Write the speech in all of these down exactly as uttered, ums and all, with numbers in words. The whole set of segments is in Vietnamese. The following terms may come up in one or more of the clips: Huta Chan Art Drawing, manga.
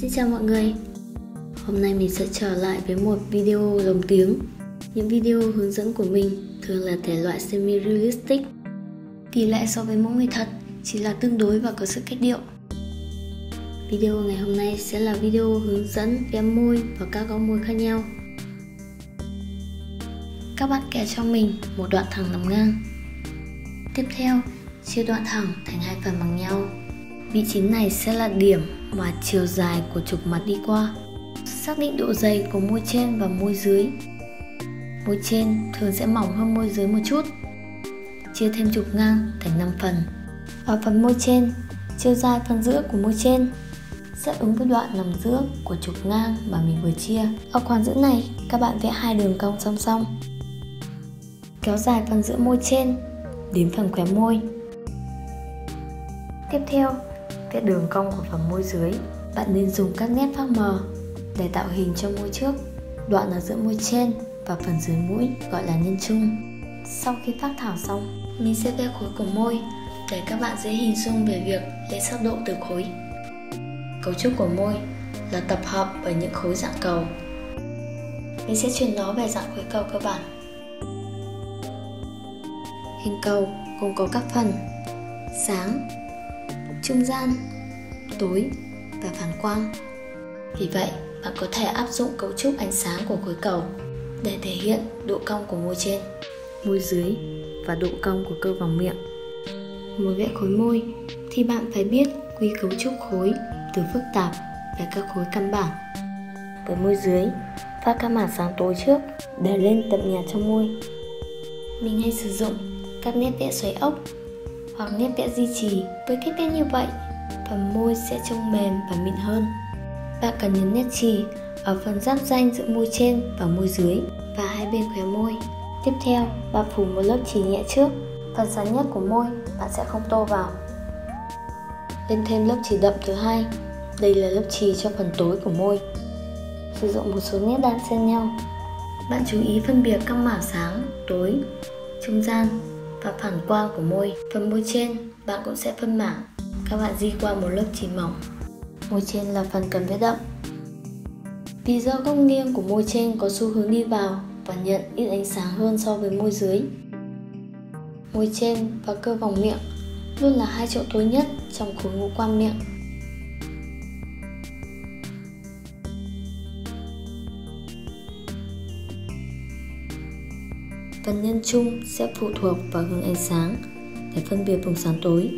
Xin chào mọi người. Hôm nay mình sẽ trở lại với một video lồng tiếng. Những video hướng dẫn của mình thường là thể loại semi-realistic, tỷ lệ so với mẫu người thật chỉ là tương đối và có sự cách điệu. Video ngày hôm nay sẽ là video hướng dẫn vẽ môi và các góc môi khác nhau. Các bạn kẻ cho mình một đoạn thẳng nằm ngang. Tiếp theo, chia đoạn thẳng thành hai phần bằng nhau. Vị trí này sẽ là điểm mà chiều dài của trục mặt đi qua. Xác định độ dày của môi trên và môi dưới. Môi trên thường sẽ mỏng hơn môi dưới một chút. Chia thêm trục ngang thành năm phần. Ở phần môi trên, chiều dài phần giữa của môi trên sẽ ứng với đoạn nằm giữa của trục ngang mà mình vừa chia. Ở khoảng giữa này, các bạn vẽ hai đường cong song song. Kéo dài phần giữa môi trên đến phần khóe môi. Tiếp theo, vẽ đường cong của phần môi dưới. Bạn nên dùng các nét phác mờ để tạo hình cho môi trước. Đoạn ở giữa môi trên và phần dưới mũi gọi là nhân trung. Sau khi phác thảo xong, mình sẽ vẽ khối của môi để các bạn dễ hình dung về việc lấy sắc độ từ khối. Cấu trúc của môi là tập hợp bởi những khối dạng cầu. Mình sẽ chuyển nó về dạng khối cầu cơ bản. Hình cầu gồm có các phần sáng, trung gian, tối và phản quang. Vì vậy, bạn có thể áp dụng cấu trúc ánh sáng của khối cầu để thể hiện độ cong của môi trên, môi dưới và độ cong của cơ vòng miệng. Muốn vẽ khối môi thì bạn phải biết quy cấu trúc khối từ phức tạp về các khối căn bản. Với môi dưới, pha các mảng sáng tối trước để lên đậm nhạt cho môi. Mình hay sử dụng các nét vẽ xoáy ốc hoặc nét vẽ di chì. Với cách vẽ như vậy, phần môi sẽ trông mềm và mịn hơn. Bạn cần nhấn nét chì ở phần giáp ranh giữa môi trên và môi dưới và hai bên khóe môi. Tiếp theo, bạn phủ một lớp chì nhẹ trước. Phần sáng nhất của môi bạn sẽ không tô vào. Lên thêm lớp chì đậm thứ hai. Đây là lớp chì cho phần tối của môi. Sử dụng một số nét đan xen nhau. Bạn chú ý phân biệt các mảng sáng, tối, trung gian và phản quang của môi. Phần môi trên bạn cũng sẽ phân mảng. Các bạn di qua một lớp chì mỏng. Môi trên là phần cần vẽ đậm. Vì do góc nghiêng của môi trên có xu hướng đi vào và nhận ít ánh sáng hơn so với môi dưới. Môi trên và cơ vòng miệng luôn là hai chỗ tối nhất trong khối ngũ quan miệng. Phần nhân trung sẽ phụ thuộc vào hướng ánh sáng để phân biệt vùng sáng tối.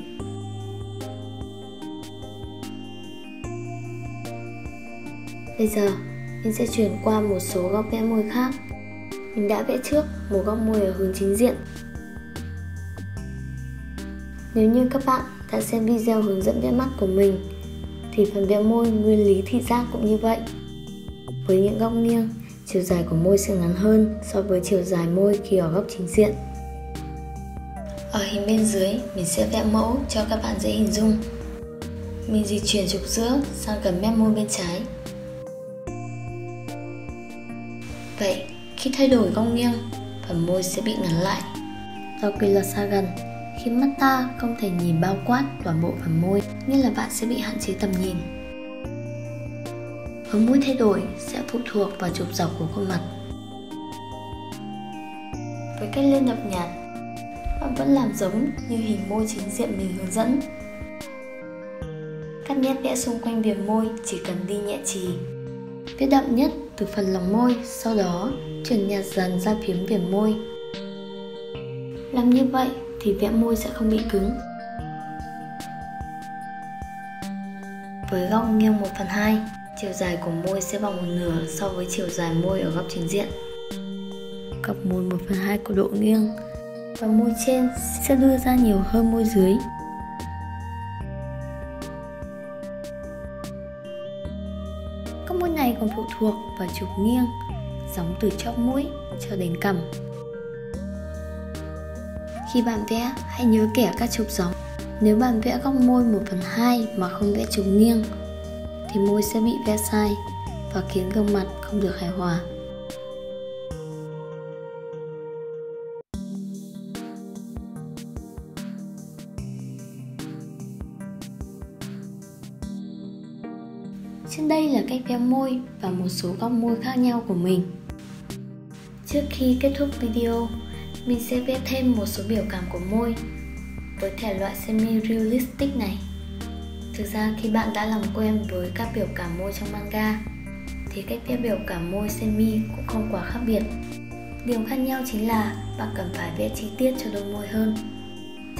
Bây giờ, mình sẽ chuyển qua một số góc vẽ môi khác. Mình đã vẽ trước một góc môi ở hướng chính diện. Nếu như các bạn đã xem video hướng dẫn vẽ mắt của mình, thì phần vẽ môi nguyên lý thị giác cũng như vậy. Với những góc nghiêng, chiều dài của môi sẽ ngắn hơn so với chiều dài môi khi ở góc chính diện. Ở hình bên dưới, mình sẽ vẽ mẫu cho các bạn dễ hình dung. Mình di chuyển trục giữa sang gần mép môi bên trái. Vậy, khi thay đổi góc nghiêng, phần môi sẽ bị ngắn lại. Do quy luật xa gần, khi mắt ta không thể nhìn bao quát toàn bộ phần môi, nên là bạn sẽ bị hạn chế tầm nhìn. Hướng mũi thay đổi sẽ phụ thuộc vào trục dọc của khuôn mặt. Với cách lên đậm nhạt, bạn vẫn làm giống như hình môi chính diện mình hướng dẫn. Các nét vẽ xung quanh viền môi chỉ cần đi nhẹ chì. Vết đậm nhất từ phần lòng môi, sau đó chuyển nhạt dần ra phía viền môi. Làm như vậy thì vẽ môi sẽ không bị cứng. Với góc nghiêng một phần hai, chiều dài của môi sẽ bằng một nửa so với chiều dài môi ở góc chính diện. Cặp môi một phần hai có độ nghiêng và môi trên sẽ đưa ra nhiều hơn môi dưới. Các môi này còn phụ thuộc vào trục nghiêng, gióng từ chóp mũi cho đến cằm. Khi bạn vẽ, hãy nhớ kẻ các trục gióng. Nếu bạn vẽ góc môi một phần hai mà không vẽ trục nghiêng, thì môi sẽ bị vẽ sai và khiến gương mặt không được hài hòa. Trên đây là cách vẽ môi và một số góc môi khác nhau của mình. Trước khi kết thúc video, mình sẽ vẽ thêm một số biểu cảm của môi với thể loại semi-realistic này. Thực ra khi bạn đã làm quen với các biểu cảm môi trong manga thì cách vẽ biểu cảm môi semi cũng không quá khác biệt. Điều khác nhau chính là bạn cần phải vẽ chi tiết cho đôi môi hơn.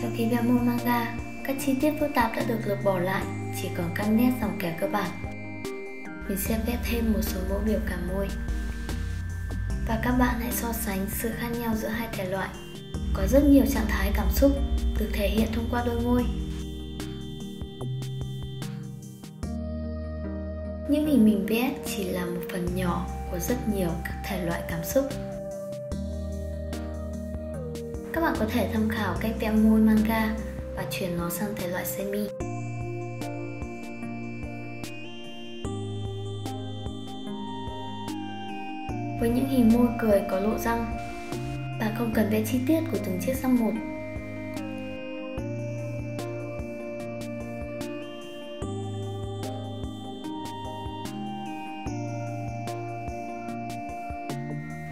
Trong khi vẽ môi manga, các chi tiết phức tạp đã được lược bỏ lại, chỉ còn các nét dòng kẻ cơ bản. Mình sẽ vẽ thêm một số mẫu biểu cảm môi. Và các bạn hãy so sánh sự khác nhau giữa hai thể loại. Có rất nhiều trạng thái cảm xúc được thể hiện thông qua đôi môi. Những hình mình vẽ chỉ là một phần nhỏ của rất nhiều các thể loại cảm xúc. Các bạn có thể tham khảo cách vẽ môi manga và chuyển nó sang thể loại semi. Với những hình môi cười có lộ răng, bạn không cần vẽ chi tiết của từng chiếc răng một.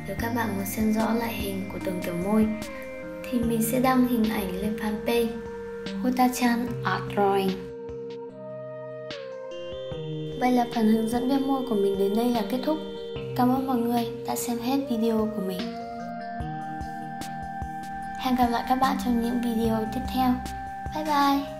Nếu các bạn muốn xem rõ lại hình của từng kiểu môi thì mình sẽ đăng hình ảnh lên fanpage Huta Chan Art Drawing. Vậy là phần hướng dẫn vẽ môi của mình đến đây là kết thúc. Cảm ơn mọi người đã xem hết video của mình. Hẹn gặp lại các bạn trong những video tiếp theo. Bye bye!